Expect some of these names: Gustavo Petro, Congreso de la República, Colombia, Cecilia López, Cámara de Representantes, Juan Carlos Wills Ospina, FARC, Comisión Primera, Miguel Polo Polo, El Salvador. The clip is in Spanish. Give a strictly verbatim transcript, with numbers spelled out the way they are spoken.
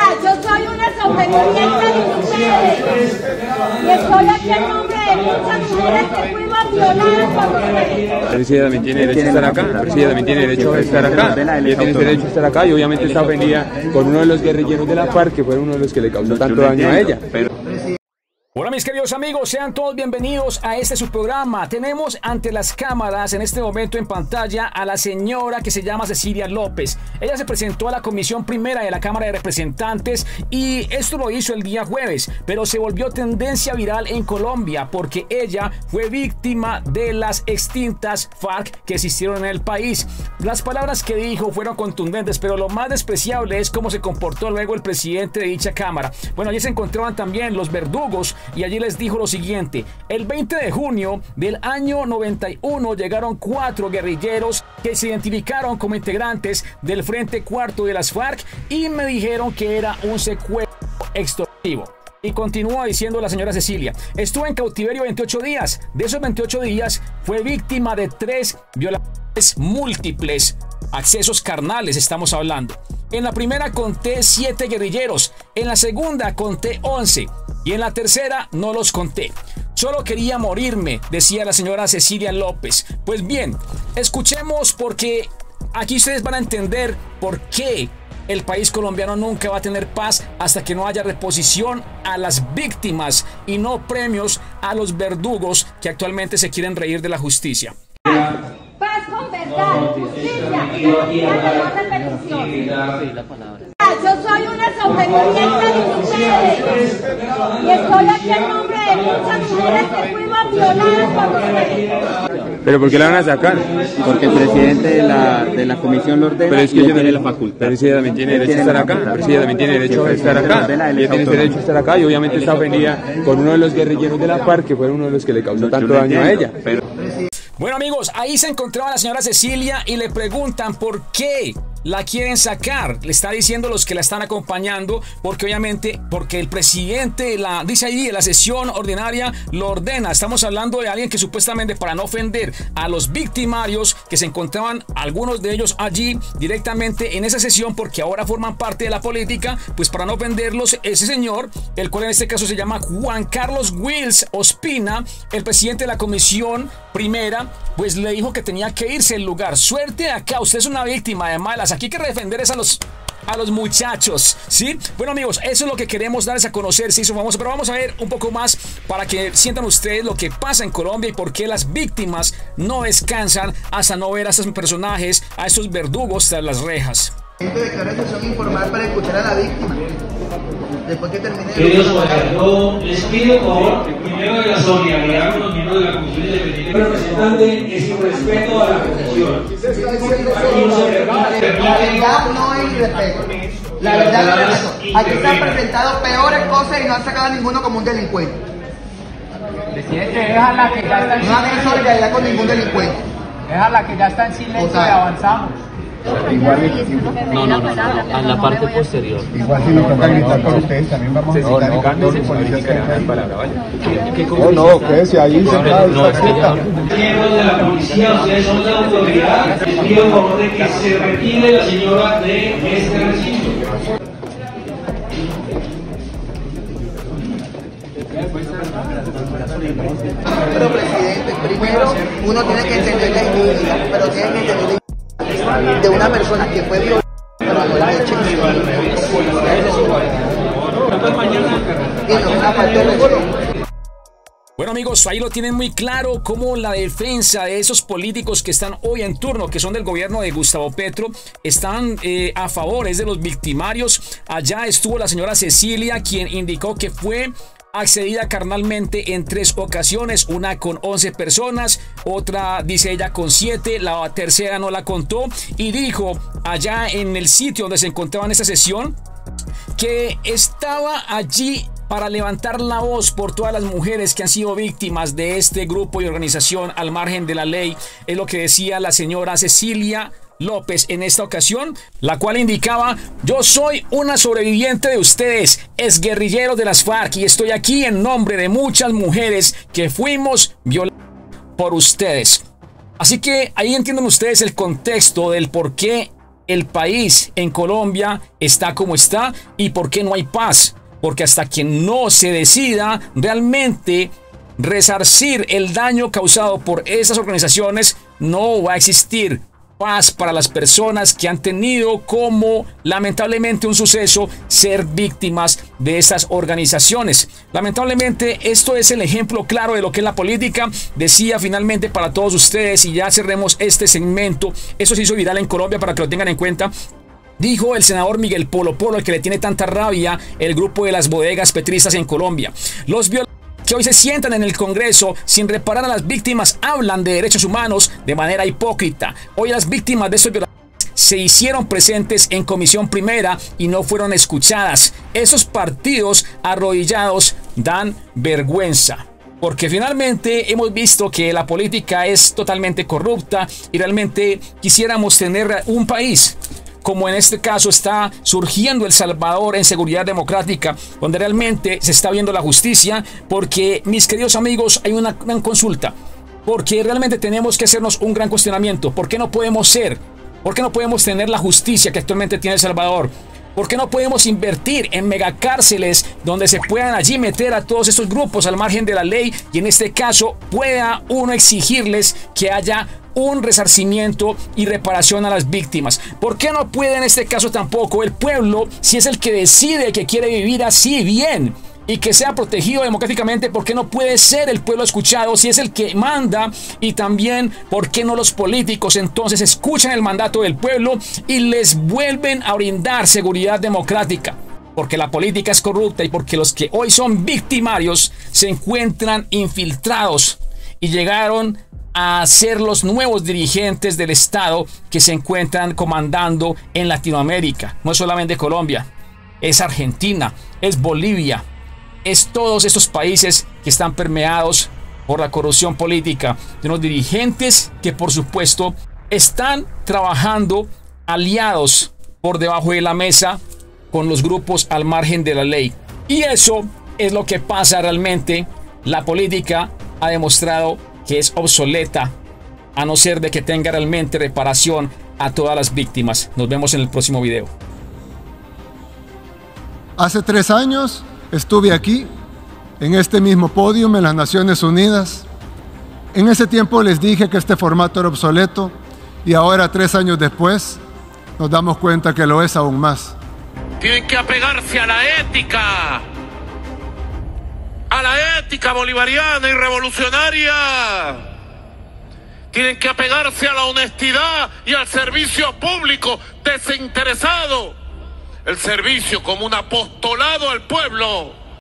Yo soy una sobreviviente de ustedes y estoy aquí en nombre de muchas mujeres que fuimos violadas cuando ustedes. Cecilia también tiene derecho a estar acá, Cecilia también tiene derecho a estar acá, ella tiene derecho a estar acá y obviamente está ofendida con uno de los guerrilleros de la FARC que fue uno de los que le causó tanto daño a ella. Hola mis queridos amigos, sean todos bienvenidos a este su programa. Tenemos ante las cámaras en este momento en pantalla a la señora que se llama Cecilia López. Ella se presentó a la Comisión Primera de la Cámara de Representantes y esto lo hizo el día jueves, pero se volvió tendencia viral en Colombia porque ella fue víctima de las extintas FARC que existieron en el país. Las palabras que dijo fueron contundentes, pero lo más despreciable es cómo se comportó luego el presidente de dicha cámara. Bueno, allí se encontraban también los verdugos y allí les dijo lo siguiente: el veinte de junio del año noventa y uno llegaron cuatro guerrilleros que se identificaron como integrantes del Frente Cuarto de las FARC y me dijeron que era un secuestro extorsivo. Y continúa diciendo la señora Cecilia: estuve en cautiverio veintiocho días, de esos veintiocho días fue víctima de tres violaciones múltiples, accesos carnales estamos hablando. En la primera conté siete guerrilleros, en la segunda conté once y en la tercera no los conté. Solo quería morirme, decía la señora Cecilia López. Pues bien, escuchemos porque aquí ustedes van a entender por qué el país colombiano nunca va a tener paz hasta que no haya reposición a las víctimas y no premios a los verdugos que actualmente se quieren reír de la justicia. Paz con verdad, justicia y libertad de petición. Yo soy una sobreviviente de ustedes y estoy aquí en nombre de muchas mujeres que fuimos violadas cuando ustedes. ¿Pero por qué la van a sacar? Porque el presidente de la, de la comisión lo ordena. Pero es que ella tiene la facultad. Cecilia también tiene derecho a estar acá. Cecilia también tiene derecho a estar acá. Ella tiene derecho a estar acá y obviamente está ofendida con uno de los guerrilleros de la FARC que fue uno de los que le causó tanto daño a ella. Bueno amigos, ahí se encontraba la señora Cecilia y le preguntan por qué la quieren sacar, le está diciendo los que la están acompañando, porque obviamente, porque el presidente, la, dice ahí, la sesión ordinaria lo ordena. Estamos hablando de alguien que supuestamente, para no ofender a los victimarios que se encontraban, algunos de ellos allí directamente en esa sesión, porque ahora forman parte de la política, pues para no ofenderlos, ese señor, el cual en este caso se llama Juan Carlos Wills Ospina, el presidente de la Comisión Primera, pues le dijo que tenía que irse del lugar. Suerte acá, usted es una víctima de malas. Aquí hay que defender es a los, a los muchachos, ¿sí? Bueno amigos, eso es lo que queremos darles a conocer, sí, famoso, pero vamos a ver un poco más para que sientan ustedes lo que pasa en Colombia y por qué las víctimas no descansan hasta no ver a estos personajes, a estos verdugos tras las rejas. Declaración informal para escuchar a la víctima. Después que termine... Queridos, yo les pido por favor, primero de la solidaridad con los miembros de la Comisión Independiente. El representante es un respeto a la Constitución. La verdad no es irrespeto. La verdad no es irrespeto. Aquí se han presentado peores cosas y no han sacado a ninguno como un delincuente. Presidente, déjala que ya está en silencio. No hagan solidaridad con ningún delincuente. Déjala que ya está en silencio y avanzamos. Igual, no, no, no, a la parte posterior. Igual si nos toca gritar con ustedes también vamos a gritar con los policías que dejan palabra, vaya. No, no, quédese ahí sentado, está cerca. Miembros de la policía, ustedes son la autoridad. Les pido por favor de que se retire la señora de este recinto. Pero presidente, primero uno tiene que entender la inmunidad, pero tiene que entender la de una persona que fue violada, pero no la he hecho. Y no una falta de respeto. Bueno amigos, ahí lo tienen muy claro cómo la defensa de esos políticos que están hoy en turno, que son del gobierno de Gustavo Petro, están eh, a favor de los victimarios. Allá estuvo la señora Cecilia, quien indicó que fue accedida carnalmente en tres ocasiones, una con once personas, otra dice ella con siete, la tercera no la contó, y dijo allá en el sitio donde se encontraba en esta sesión que estaba allí para levantar la voz por todas las mujeres que han sido víctimas de este grupo y organización al margen de la ley. Es lo que decía la señora Cecilia López en esta ocasión, la cual indicaba: yo soy una sobreviviente de ustedes, exguerrilleros de las FARC, y estoy aquí en nombre de muchas mujeres que fuimos violadas por ustedes. Así que ahí entienden ustedes el contexto del por qué el país en Colombia está como está y por qué no hay paz. Porque hasta que no se decida realmente resarcir el daño causado por estas organizaciones, no va a existir paz para las personas que han tenido como lamentablemente un suceso ser víctimas de estas organizaciones. Lamentablemente esto es el ejemplo claro de lo que es la política. Decía finalmente para todos ustedes, y ya cerremos este segmento, eso se hizo viral en Colombia para que lo tengan en cuenta. Dijo el senador Miguel Polo Polo, al que le tiene tanta rabia el grupo de las bodegas petristas en Colombia. Los violadores que hoy se sientan en el Congreso sin reparar a las víctimas hablan de derechos humanos de manera hipócrita. Hoy las víctimas de estos violadores se hicieron presentes en comisión primera y no fueron escuchadas. Esos partidos arrodillados dan vergüenza. Porque finalmente hemos visto que la política es totalmente corrupta y realmente quisiéramos tener un país como en este caso está surgiendo El Salvador en seguridad democrática, donde realmente se está viendo la justicia, porque, mis queridos amigos, hay una gran consulta, porque realmente tenemos que hacernos un gran cuestionamiento. ¿Por qué no podemos ser? ¿Por qué no podemos tener la justicia que actualmente tiene El Salvador? ¿Por qué no podemos invertir en megacárceles donde se puedan allí meter a todos estos grupos al margen de la ley y en este caso pueda uno exigirles que haya un resarcimiento y reparación a las víctimas? ¿Por qué no puede en este caso tampoco el pueblo, si es el que decide que quiere vivir así bien y que sea protegido democráticamente? ¿Por qué no puede ser el pueblo escuchado si es el que manda? Y también, ¿por qué no los políticos entonces escuchan el mandato del pueblo y les vuelven a brindar seguridad democrática? Porque la política es corrupta y porque los que hoy son victimarios se encuentran infiltrados y llegaron a ser los nuevos dirigentes del Estado que se encuentran comandando en Latinoamérica. No es solamente Colombia, es Argentina, es Bolivia, es todos estos países que están permeados por la corrupción política de unos dirigentes que por supuesto están trabajando aliados por debajo de la mesa con los grupos al margen de la ley. Y eso es lo que pasa realmente. La política ha demostrado que es obsoleta, a no ser de que tenga realmente reparación a todas las víctimas. Nos vemos en el próximo video. Hace tres años estuve aquí, en este mismo podio, en las Naciones Unidas. En ese tiempo les dije que este formato era obsoleto y ahora, tres años después, nos damos cuenta que lo es aún más. Tienen que apegarse a la ética. A la ética bolivariana y revolucionaria. Tienen que apegarse a la honestidad y al servicio público desinteresado. El servicio como un apostolado al pueblo.